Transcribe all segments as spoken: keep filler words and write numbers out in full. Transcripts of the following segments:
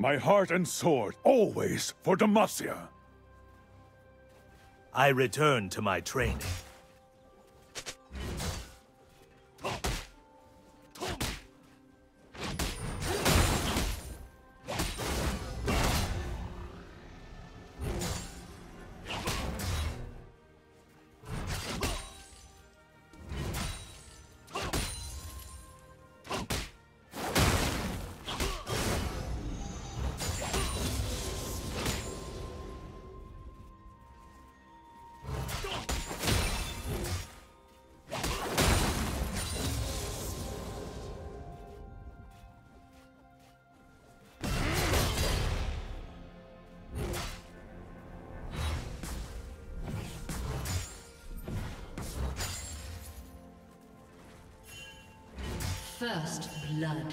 My heart and sword, always for Demacia. I return to my training. First blood.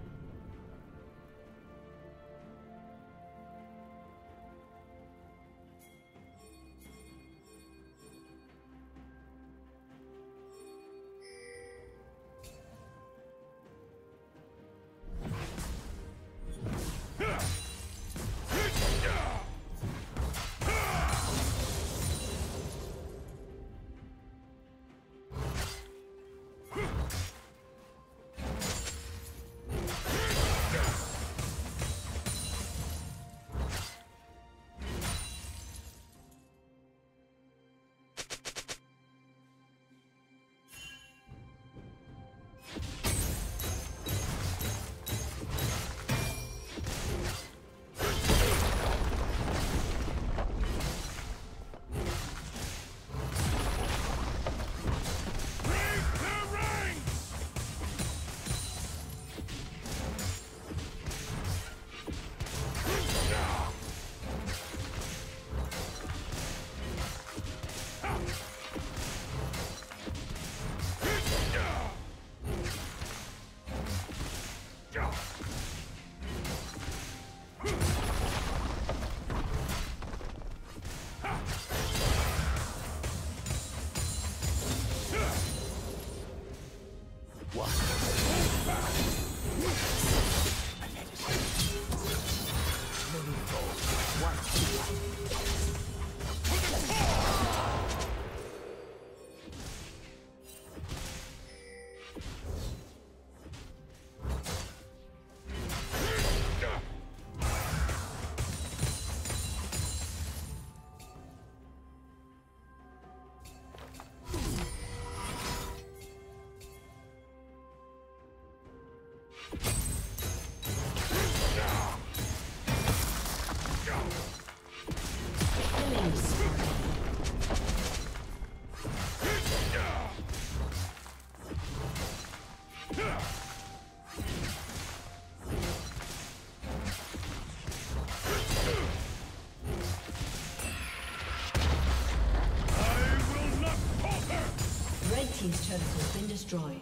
Team's turret has been destroyed.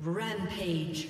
Rampage.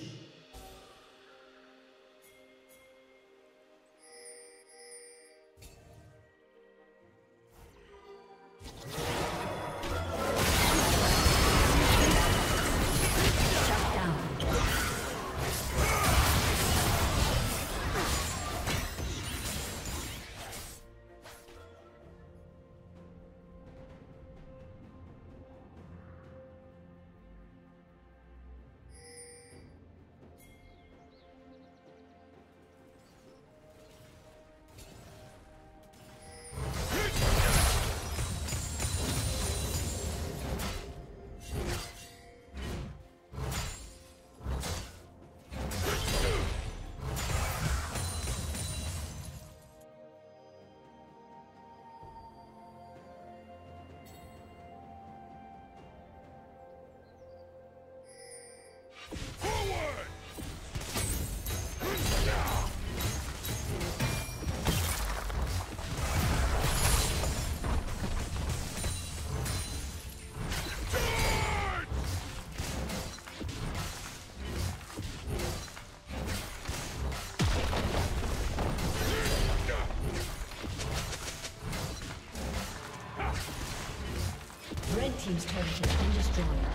Team's turret has been destroyed.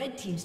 Red Team's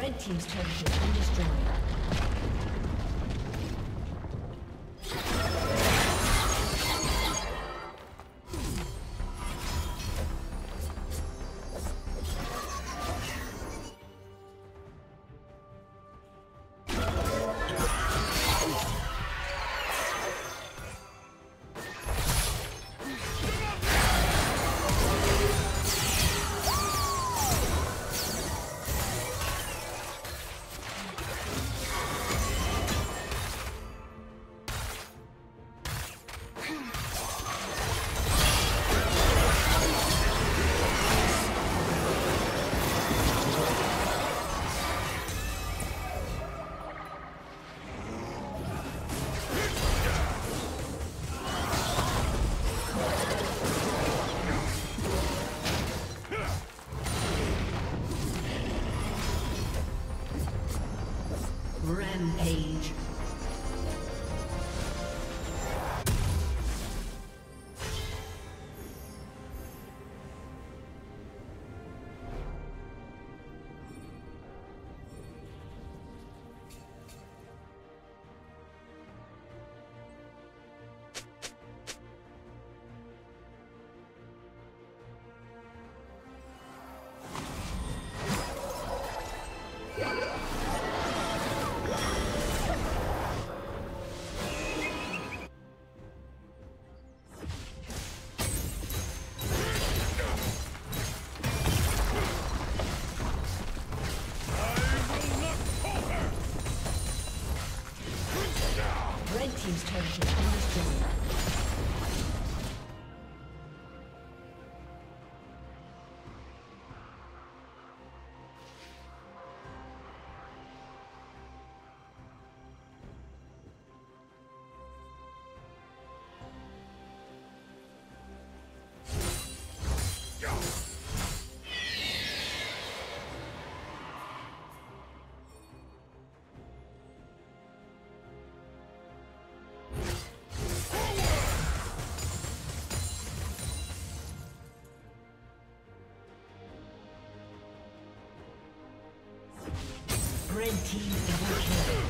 Red Team's turret has been destroyed. Rampage. Team's turret has been destroyed. Red team double kill.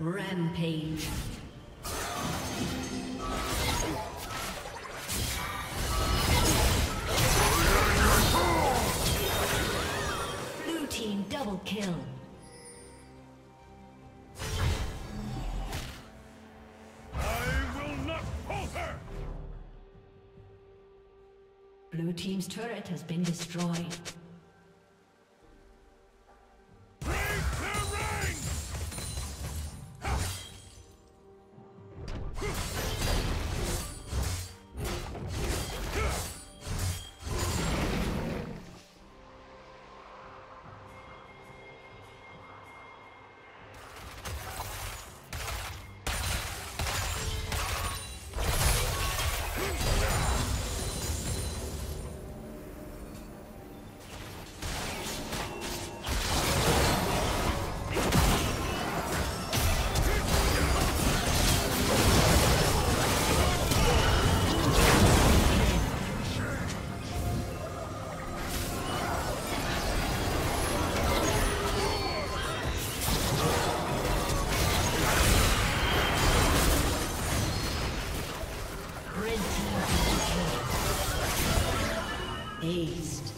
Rampage. Blue team double kill. I will not falter. Blue team's turret has been destroyed. East.